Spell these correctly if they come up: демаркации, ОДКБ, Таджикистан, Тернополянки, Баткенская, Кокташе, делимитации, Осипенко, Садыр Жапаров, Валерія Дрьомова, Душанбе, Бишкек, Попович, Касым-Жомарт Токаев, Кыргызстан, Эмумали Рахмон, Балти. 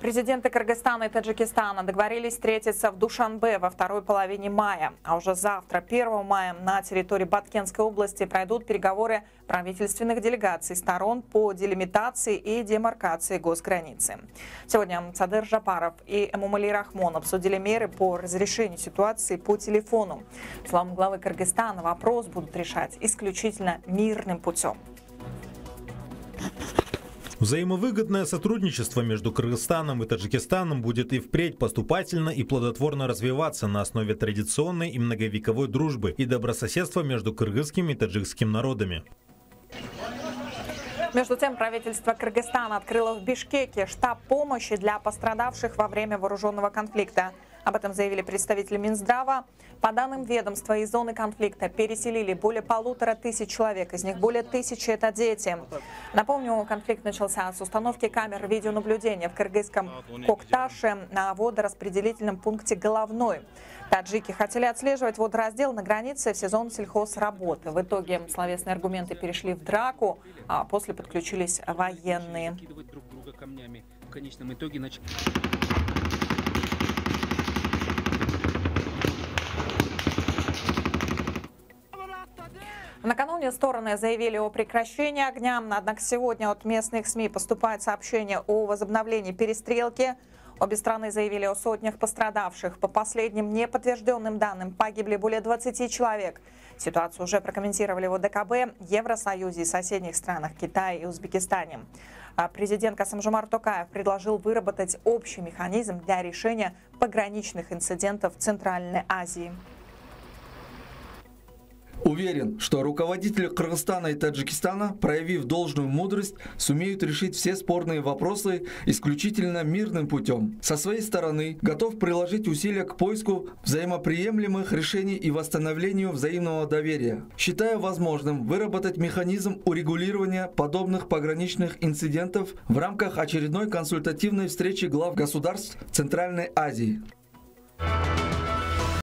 Президенты Кыргызстана и Таджикистана договорились встретиться в Душанбе во второй половине мая. А уже завтра, 1 мая, на территории Баткенской области пройдут переговоры правительственных делегаций сторон по делимитации и демаркации госграницы. Сегодня Садыр Жапаров и Эмумали Рахмон обсудили меры по разрешению ситуации по телефону. По словам главы Кыргызстана, вопрос будут решать исключительно мирным путем. Взаимовыгодное сотрудничество между Кыргызстаном и Таджикистаном будет и впредь поступательно и плодотворно развиваться на основе традиционной и многовековой дружбы и добрососедства между кыргызским и таджикским народами. Между тем, правительство Кыргызстана открыло в Бишкеке штаб помощи для пострадавших во время вооруженного конфликта. Об этом заявили представители Минздрава. По данным ведомства, из зоны конфликта переселили более 1500 человек, из них более 1000 – это дети. Напомню, конфликт начался с установки камер видеонаблюдения в кыргызском Кокташе на водораспределительном пункте «Головной». Таджики хотели отслеживать водораздел на границе в сезон сельхозработы. В итоге словесные аргументы перешли в драку, а после подключились военные. В конечном итоге накануне стороны заявили о прекращении огня, однако сегодня от местных СМИ поступает сообщение о возобновлении перестрелки. Обе страны заявили о сотнях пострадавших. По последним неподтвержденным данным погибли более 20 человек. Ситуацию уже прокомментировали в ОДКБ, Евросоюзе и соседних странах Китая и Узбекистане. Президент Касым-Жомарт Токаев предложил выработать общий механизм для решения пограничных инцидентов в Центральной Азии. Уверен, что руководители Кыргызстана и Таджикистана, проявив должную мудрость, сумеют решить все спорные вопросы исключительно мирным путем. Со своей стороны, готов приложить усилия к поиску взаимоприемлемых решений и восстановлению взаимного доверия. Считаю возможным выработать механизм урегулирования подобных пограничных инцидентов в рамках очередной консультативной встречи глав государств Центральной Азии.